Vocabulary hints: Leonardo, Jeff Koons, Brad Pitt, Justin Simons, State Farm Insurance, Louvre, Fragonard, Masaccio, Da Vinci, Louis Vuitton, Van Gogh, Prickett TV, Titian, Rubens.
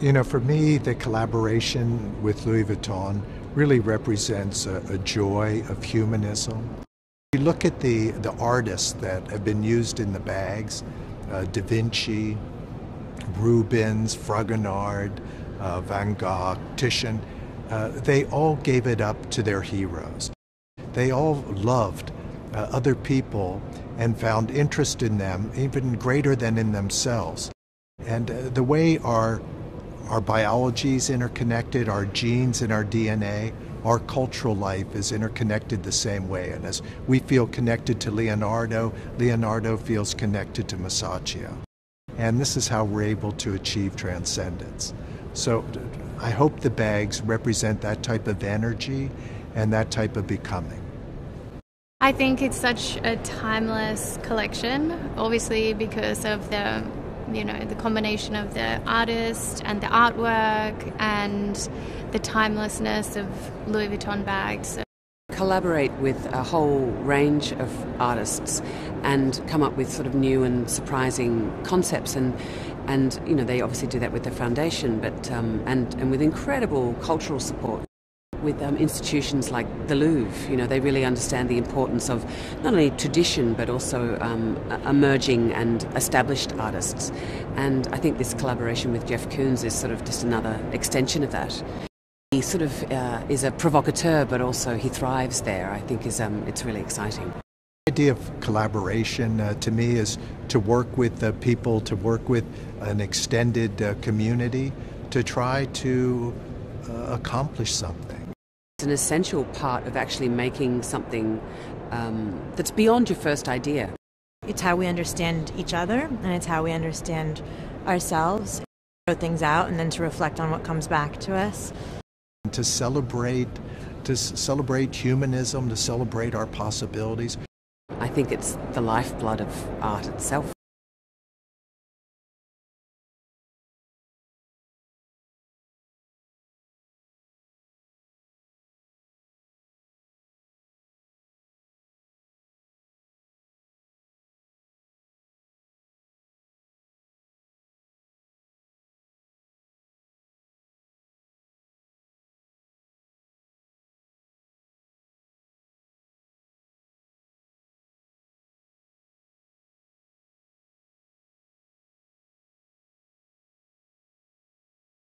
You know, for me, the collaboration with Louis Vuitton really represents a joy of humanism. You look at the artists that have been used in the bags, Da Vinci, Rubens, Fragonard, Van Gogh, Titian, they all gave it up to their heroes. They all loved other people and found interest in them, even greater than in themselves. And the way our biology is interconnected, our genes and our DNA, our cultural life is interconnected the same way. And as we feel connected to Leonardo, Leonardo feels connected to Masaccio. And this is how we're able to achieve transcendence. So I hope the bags represent that type of energy and that type of becoming. I think it's such a timeless collection, obviously because of the the combination of the artist and the artwork and the timelessness of Louis Vuitton bags. Collaborate with a whole range of artists and come up with sort of new and surprising concepts, and they obviously do that with the foundation, but and with incredible cultural support. With institutions like the Louvre, they really understand the importance of not only tradition but also emerging and established artists. And I think this collaboration with Jeff Koons is sort of just another extension of that. He sort of is a provocateur, but also he thrives there. I think it's really exciting. The idea of collaboration to me is to work with people, to work with an extended community, to try to accomplish something. It's an essential part of actually making something that's beyond your first idea. It's how we understand each other, and it's how we understand ourselves. Throw things out and then to reflect on what comes back to us. To celebrate humanism, to celebrate our possibilities. I think it's the lifeblood of art itself.